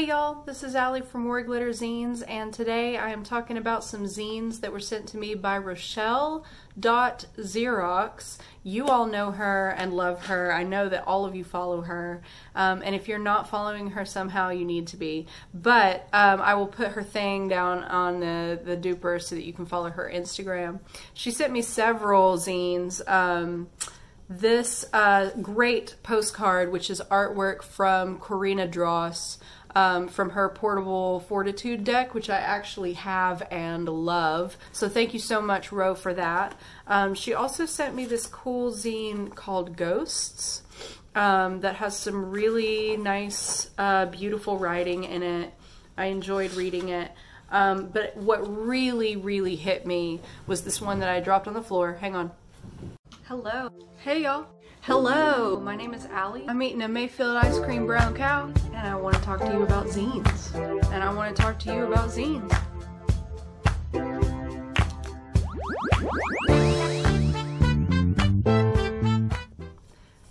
Hey y'all, this is Allie from War Glitter Zines, and today I am talking about some zines that were sent to me by Rochelle.Zerox. You all know her and love her. I know that all of you follow her, and if you're not following her somehow, you need to be. But I will put her thing down on the duper so that you can follow her Instagram. She sent me several zines. This great postcard, which is artwork from Corina Dross, from her Portable Fortitude deck, which I actually have and love. So thank you so much, Ro, for that. She also sent me this cool zine called Ghosts that has some really nice, beautiful writing in it. I enjoyed reading it. But what really, really hit me was this one that I dropped on the floor. Hang on. Hello. Hey, y'all. Hello, my name is Allie. I'm eating a Mayfield ice cream brown cow, and I want to talk to you about zines. And I want to talk to you about zines.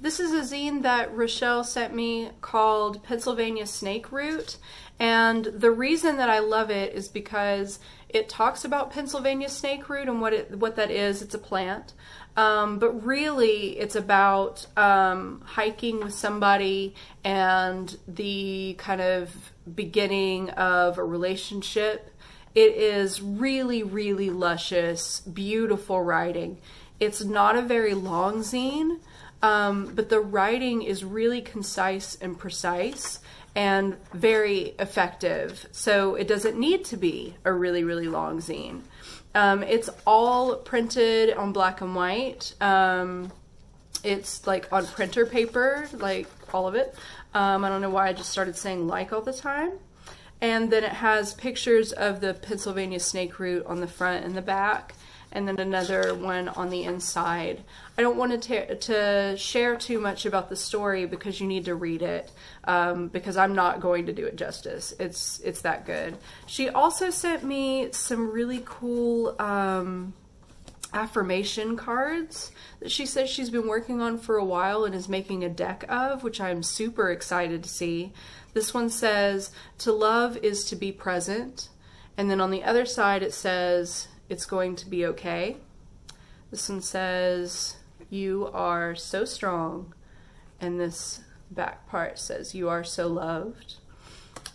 This is a zine that Rochelle sent me called Pennsylvania Snakeroot, and the reason that I love it is because it talks about Pennsylvania snakeroot and what that is. It's a plant, but really it's about hiking with somebody and the kind of beginning of a relationship. It is really, really luscious, beautiful writing. It's not a very long zine, but the writing is really concise and precise and very effective. So it doesn't need to be a really, really long zine. It's all printed on black and white. It's like on printer paper, like all of it. I don't know why I just started saying like all the time. And then it has pictures of the Pennsylvania snake root on the front and the back, and then another one on the inside. I don't want to share too much about the story because you need to read it, because I'm not going to do it justice. It's that good. She also sent me some really cool affirmation cards that she says she's been working on for a while and is making a deck of, which I'm super excited to see. This one says, "To love is to be present." And then on the other side it says, "It's going to be okay." This one says, "You are so strong." And this back part says, "You are so loved."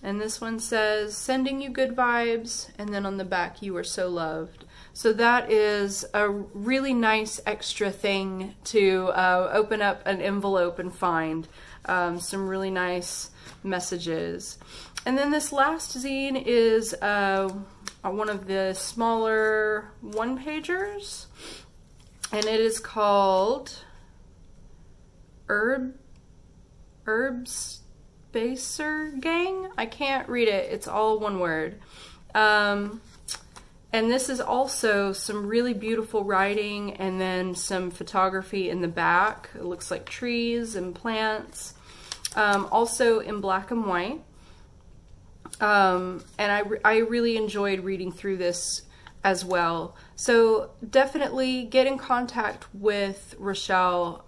And this one says, "Sending you good vibes." And then on the back, "You are so loved." So that is a really nice extra thing to open up an envelope and find some really nice messages. And then this last zine is one of the smaller one-pagers, and it is called Herb Baser Gang. I can't read it. It's all one word. And this is also some really beautiful writing and then some photography in the back. It looks like trees and plants, also in black and white. And I really enjoyed reading through this as well. So definitely get in contact with Rochelle,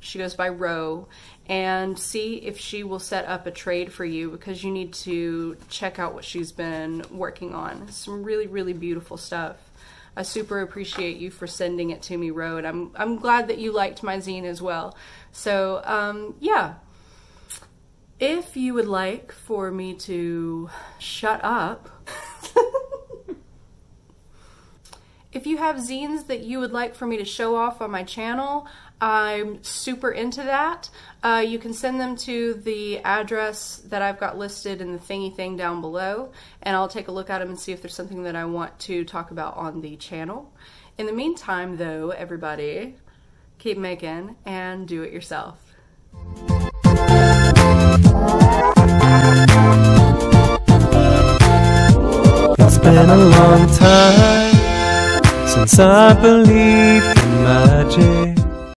she goes by Ro, and see if she will set up a trade for you, because you need to check out what she's been working on. Some really, really beautiful stuff. I super appreciate you for sending it to me, Ro, and I'm glad that you liked my zine as well. So yeah. If you would like for me to shut up, if you have zines that you would like for me to show off on my channel, I'm super into that. You can send them to the address that I've got listed in the thingy thing down below, and I'll take a look at them and see if there's something that I want to talk about on the channel. In the meantime, though, everybody, keep making and do it yourself. It's been a long time since I believed in magic.